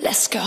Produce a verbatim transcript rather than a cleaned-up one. Let's go.